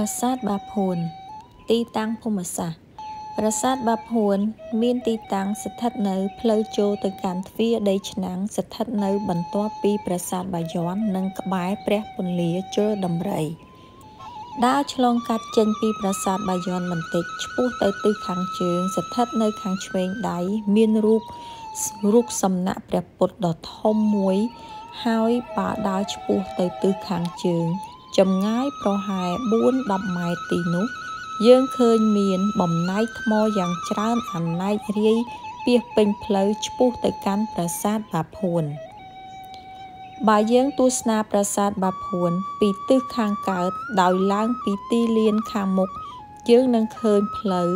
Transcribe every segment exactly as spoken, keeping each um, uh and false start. ប្រាសាទបាភួនទីតាំងភូមិសាស្ត្រប្រាសាទបាភួនមានទីតាំងស្ថិតនៅផ្លូវចូលទៅកាន់ទ្វារដីឆ្នាំងស្ថិតនៅបន្ទាប់ពីប្រាសាទបាយ័ននិងក្បែរព្រះពន្លាជលដំរីដើរឆ្លងកាត់ចេញពីប្រាសាទបាយ័នបន្តិចឆ្ពោះទៅទិសខាងជើងស្ថិតនៅខាងឆ្វេងដៃមានរូបរូបសំណាក់ព្រះពុទ្ធដ៏ធំមួយហើយបើដើរឆ្ពោះទៅទិសខាងជើងចម្ងាយប្រហែល bốnដល់ដប់ ម៉ែត្រទីនោះយើងឃើញមានបំណែកថ្មយ៉ាងច្រើនអណែករាយពាសពេញផ្លូវឆ្ពោះទៅកាន់ប្រាសាទបាភួនបើយើងទស្សនាប្រាសាទបាភួនពីទិសខាងកើតដោយឡើងពីទីលានខាងមុខយើងនឹងឃើញផ្លូវ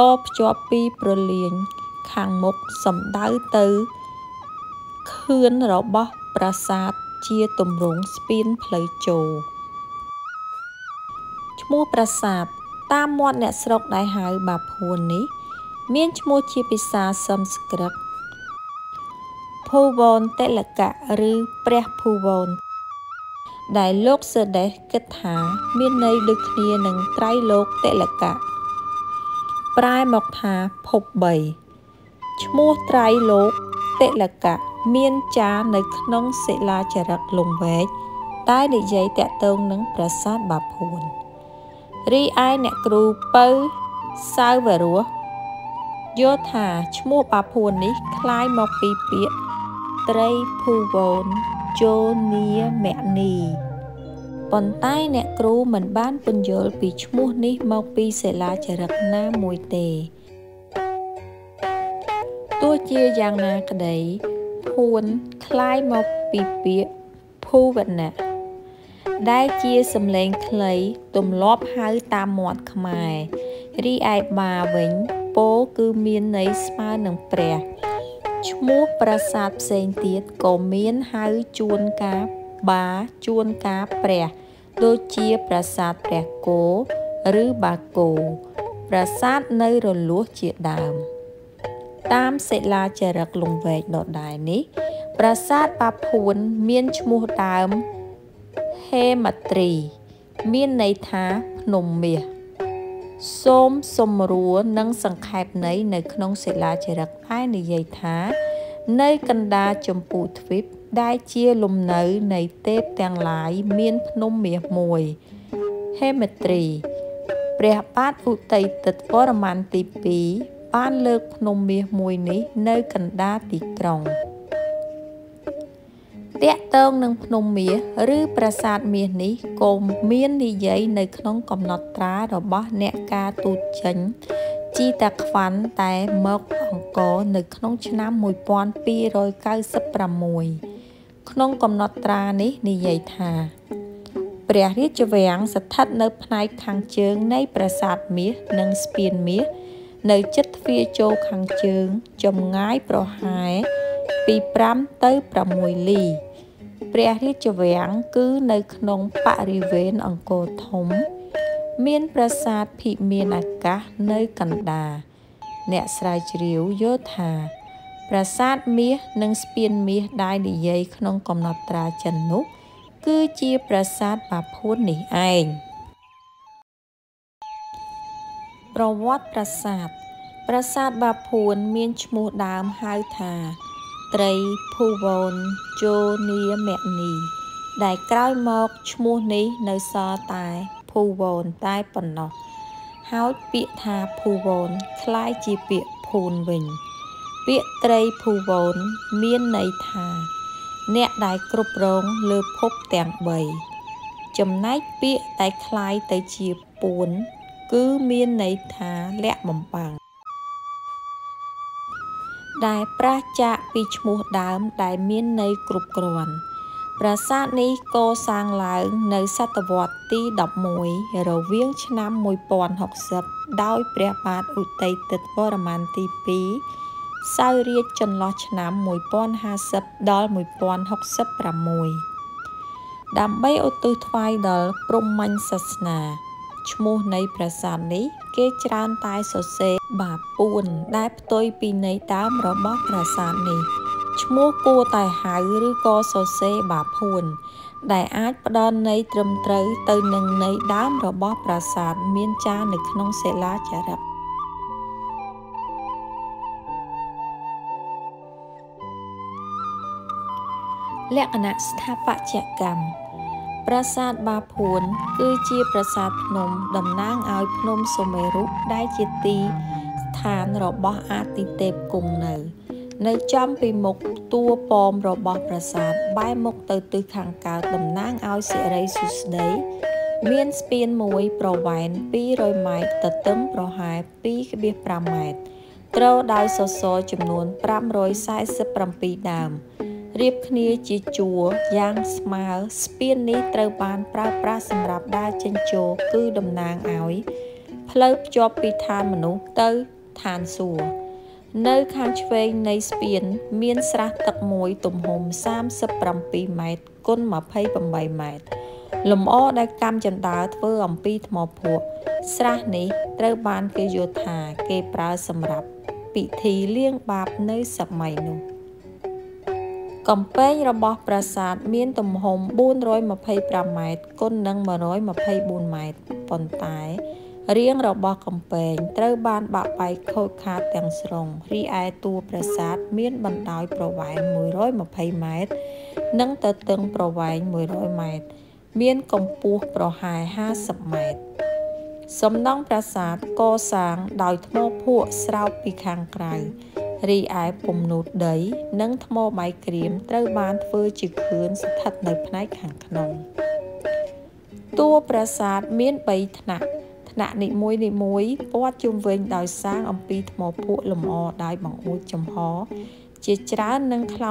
តភ្ជាប់ពីប្រលានខាងមុខសំដៅទៅខឿនរបស់ប្រាសាទជាទម្រង់ស្ពានផ្លូវចូលឈ្មោះប្រាសាទតាមមាត់អ្នកស្រុកដែលហៅបាភួននេះមានឈ្មោះជាភាសាសំស្ក្រឹតភូវនតិលកៈឬព្រះភូវនដែលលោកសេដេសគិតថាមានន័យដូចគ្នានឹងត្រៃលោកតិលកៈប្រែមកថាភពបីឈ្មោះត្រៃលោកតិលកៈមានចារនៅក្នុងសិលាចារឹកលំវែកតែនិយាយតាក់ទងនឹងប្រាសាទបាភួនរីឯអ្នកគ្រូពៅសាវរៈយល់ថាឈ្មោះបាភួននេះคล้ายមកពីពាក្យត្រីភូវនជោនីមនីប៉ុន្តែអ្នកគ្រូមិនបានពន្យល់ពីឈ្មោះនេះមកពីសិលាចារឹកណាមួយទេទោះជាយ៉ាងណាក្តីភួនคล้ายមកពីពាក្យភូវណៈដែលជាសំឡេងខ្លីទម្លាប់ហៅតាមមាត់ខ្មែររីឯបាវិញពោគឺមានន័យស្មើនឹងព្រះឈ្មោះប្រាសាទផ្សេងទៀតក៏មានហៅជួនកាបាជួនកាព្រះដូចជាប្រាសាទព្រះគោឬបាគោប្រាសាទនៅរលួសជាដើមតាមសិលាចារឹកលំវែកដដែលនេះប្រាសាទបាភួនមានឈ្មោះដើមហេមត្រីមានន័យថាភ្នំមាសសូមសំរួលនិងសង្ខេបន័យនៅក្នុងសិលាចារឹកហើយនិយាយថានៅកណ្ដាលចំពូទ្វីបដែលជាលំនៅនៃទេពទាំងឡាយមានភ្នំមាសមួយហេមត្រីព្រះបាទឧទ័យទិត្យវរ្ម័នទីពីរបានលើកភ្នំមាសមួយនេះនៅកណ្ដាលទីក្រុងតាក់ទងនឹងភ្នំមាសឬប្រាសាទមាសនេះក៏មាននិយាយនៅក្នុងកំណត់ត្រារបស់អ្នកការទូតចិនជីតាខ្វាន់តែមកអង្គរនៅក្នុងឆ្នាំmột nghìn hai trăm chín mươi sáuក្នុងកំណត់ត្រានេះនិយាយថាព្រះរាជវាំងស្ថិតនៅផ្នែកខាងជើងនៃប្រាសាទមាសនិងស្ពានមាសនៅជិតទ្វារចូលខាងជើងចម្ងាយប្រហែលពីប្រាំទៅប្រាំមួយលីព្រះរាជវាំងគឺនៅក្នុងបរិវេណអង្គរធំមានប្រាសាទភិមានអាកាសនៅកណ្ដាលអ្នកស្រាវជ្រាវយល់ថាប្រាសាទមាសនិងស្ពានមាសដែលនិយាយក្នុងកំណត់ត្រាចិននោះគឺជាប្រាសាទបាភួននេះឯងប្រវត្តិប្រាសាទប្រាសាទបាភួនមានឈ្មោះដើមហៅថាត្រីភូវនជោនីមនីដែលក្រោយមកឈ្មោះនេះនៅសល់តែភូវនតែប៉ុណ្ណោះហើយពាក្យថាភូវនคล้ายជាពាក្យភូនវិញពាក្យត្រីភូវនមានន័យថាអ្នកដែលគ្រប់គ្រងលើភពទាំងបីចំណែកពាក្យដែលคล้ายទៅជាពួនគឺមានន័យថាលាក់បំបាំងដែលប្រាសចាកពីឈ្មោះដើមដែលមានន័យគ្រប់គ្រាន់ប្រាសាទនេះកសាងឡើងនៅសតវត្សទីដប់មួយរវាងឆ្នាំmột nghìn không trăm sáu mươiដោយព្រះបាទឧទ័យទិត្យវរ្ម័នទីពីរសោយរាជ្យចន្លោះឆ្នាំmột nghìn không trămห้าmươiដល់một nghìn không trăm sáu mươi sáuដើម្បីឧទ្ទិសថ្វាយដល់ព្រហ្មញ្ញសាសនាឈ្មោះនៃប្រាសាទនេះគេច្រើនតែសរសេរបាភួនដែលផ្ទុយពីន័យដើមរបស់ប្រាសាទនេះឈ្មោះគួរតែហៅឬក៏សរសេរបាភួន Đại ách đón nấy trầm trớ từ nâng nấy đám rồi bóp ra sạt miên cha nực nông sẽ lá chả rập. Lẽ nát tháp bạc chẹt cầm. ปราสาทบาพวนគឺជាปราสาทភ្នំ រៀបគ្នាជាជួរយ៉ាងស្មើស្ពាននេះត្រូវបានប្រើប្រាស់សម្រាប់ដើរចេញចូលគឺ កំពែងរបស់ប្រាសាទមានទំហំ bốn trăm hai mươi lăm ម៉ែត្រគុណនឹង một trăm hai mươi tư ម៉ែត្រប៉ុន្តែរាងរបស់កំពែងត្រូវបានបាក់បែកខូចខាតទាំងស្រុងរីឯតួប្រាសាទមានបណ្ដោយប្រវែង រីឯពំនូតដីនិងថ្មបាយក្រៀមត្រូវបានធ្វើជាខឿនស្ថិតនៅផ្នែកខាងក្នុងតួប្រាសាទមាន មានរាងដូចសាជីមាន năm ថ្នា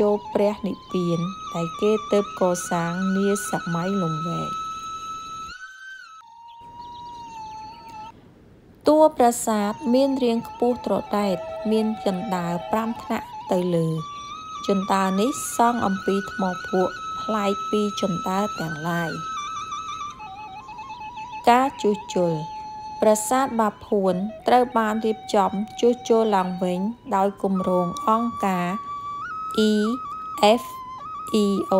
ចូលព្រះនិព្វានតែគេទើបកសាងនាសម័យលង្វែកតួប្រាសាទមានរាងខ្ពស់ត្រដែតមានជណ្ដើរ năm ថ្នាក់ទៅលើជណ្ដើរនេះសង់អំពីថ្មភក់ផ្លែពីជណ្ដើរទាំងឡាយការជួសជុល ប្រាសាទបាភួនត្រូវបានរៀបចំជួសជុលឡើងវិញដោយគម្រោងអង្គការ E F E O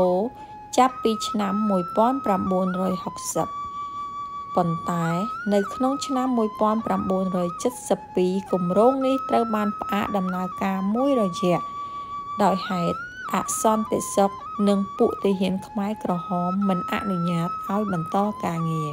ចាប់ ពី ឆ្នាំ một nghìn chín trăm sáu mươi ប៉ុន្តែនៅក្នុង ឆ្នាំ một nghìn chín trăm bảy mươi hai គម្រោងនេះត្រូវបានផ្អាកដំណើរការមួយរយៈដោយហេតុអសន្តិសុខនិងពួកទាហានខ្មែរក្រហមមិនអនុញ្ញាតឲ្យបន្តការងារ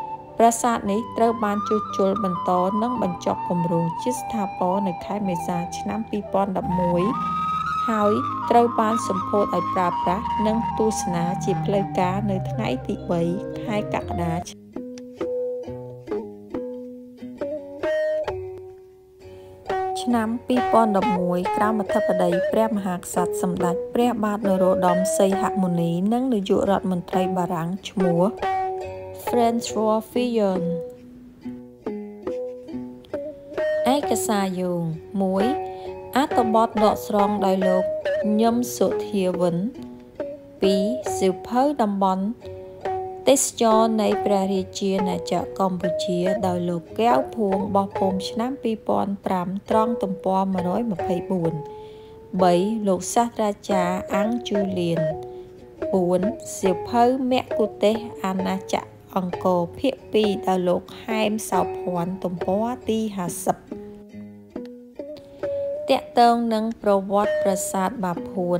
ប្រាសាទនេះត្រូវបានជួសជុលបន្តនិងបញ្ចប់គម្រោងជាស្ថាពរនៅខែមេសាឆ្នាំ hai không một một ហើយត្រូវបានសម្ពោធឲ្យប្រើប្រាស់និងទស្សនាជាផ្លូវការនៅថ្ងៃទី ba ខែកក្កដា ឆ្នាំ hai không một một ក្រមអធិបតីព្រះមហាក្សត្រសម្ដេចព្រះបាទនរោត្តមសីហមុនីនិងនាយករដ្ឋមន្ត្រីបារាំងឈ្មោះ François Fillon ឯកសារយោង một អត្ថបទដកស្រង់ដោយលោកញឹមសុធាវិន ពីរ សៀវភៅតំបន់ទេសចរណ៍នៃព្រះរាជាណាចក្រកម្ពុជាដោយលោកកែវភួងបោះពុម្ពឆ្នាំ hai không không năm ត្រង់ទំព័រ một trăm hai mươi tư ba លោកសាស្ត្រាចារ្យអាំងជូលៀន bốn សៀវភៅមគ្គុទេសកអាណាចក្រ អង្គរភាគ hai ដោយលោកហែមសោភ័ណ្ឌទំព័រទី ห้าสิบ តាក់ទងនឹងប្រវត្តិប្រាសាទបាភួន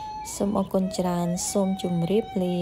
សូមអរគុណច្រើនសូមជម្រាបលា